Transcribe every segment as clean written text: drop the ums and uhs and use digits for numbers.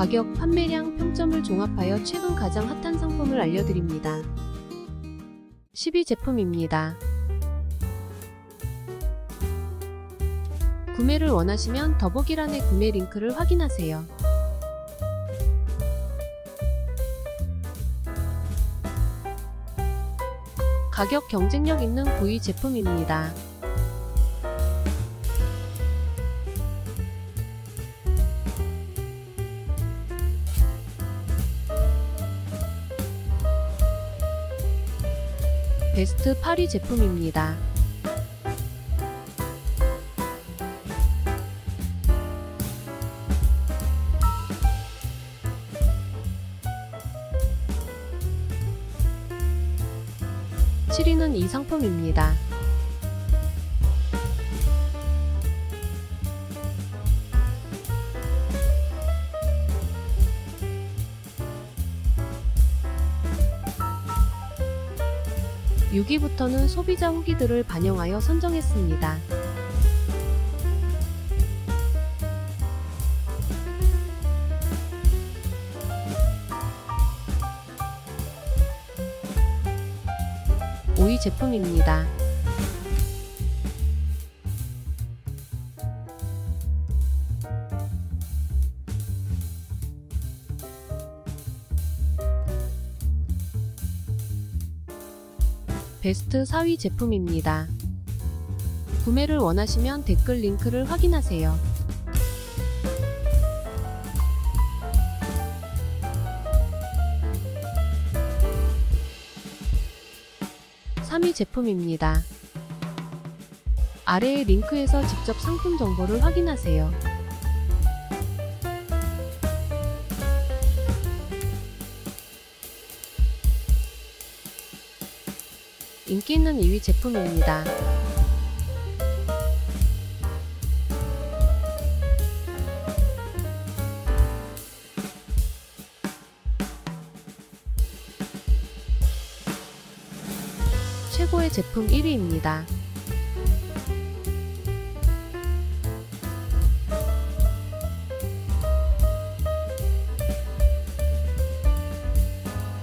가격, 판매량, 평점을 종합하여 최근 가장 핫한 상품을 알려드립니다. 10위 제품입니다. 구매를 원하시면 더보기란의 구매 링크를 확인하세요. 가격 경쟁력 있는 9위 제품입니다. 베스트 8위 제품입니다. (7위는) 이 상품입니다. (6위부터는) 소비자 후기들을 반영하여 선정했습니다. (5위) 제품입니다. 베스트 4위 제품입니다. 구매를 원하시면 댓글 링크를 확인하세요. (3위) 제품입니다. 아래의 링크에서 직접 상품 정보를 확인하세요. 인기 있는 2위 제품입니다. 최고의 제품 1위입니다.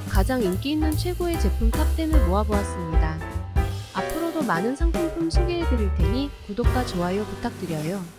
가장 인기 있는 최고의 제품 탑10을 모아보았습니다. 앞으로도 많은 상품품 소개해드릴 테니 구독과 좋아요 부탁드려요.